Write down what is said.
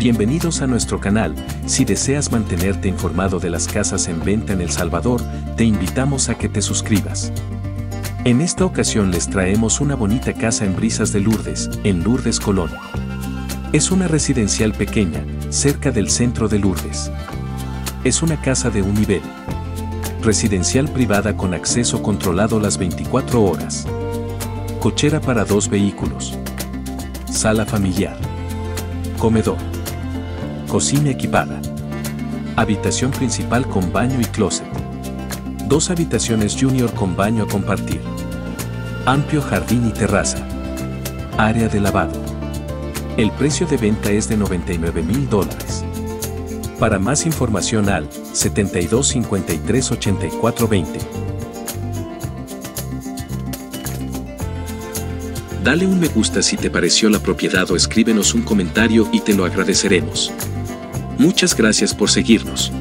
Bienvenidos a nuestro canal. Si deseas mantenerte informado de las casas en venta en El Salvador, te invitamos a que te suscribas. En esta ocasión les traemos una bonita casa en Brisas de Lourdes, en Lourdes Colón. Es una residencial pequeña, cerca del centro de Lourdes. Es una casa de un nivel. Residencial privada con acceso controlado las 24 horas. Cochera para 2 vehículos. Sala familiar. Comedor. Cocina equipada. Habitación principal con baño y closet. 2 habitaciones junior con baño a compartir. Amplio jardín y terraza. Área de lavado. El precio de venta es de $99,000. Para más información al 7253-8420. Dale un me gusta si te pareció la propiedad o escríbenos un comentario y te lo agradeceremos. Muchas gracias por seguirnos.